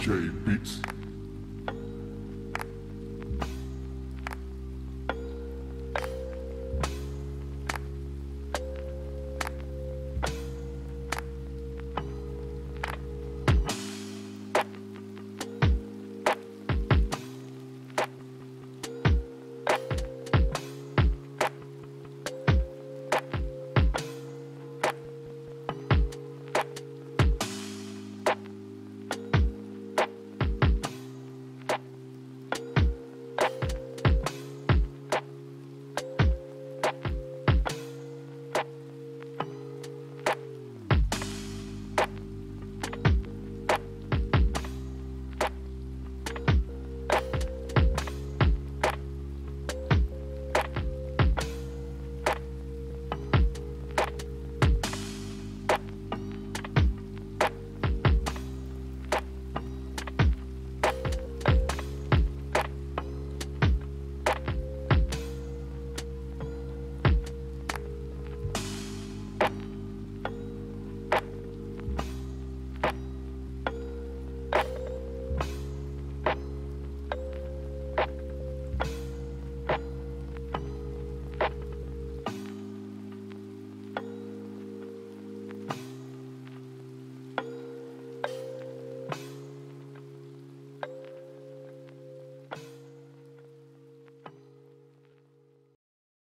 J Beats.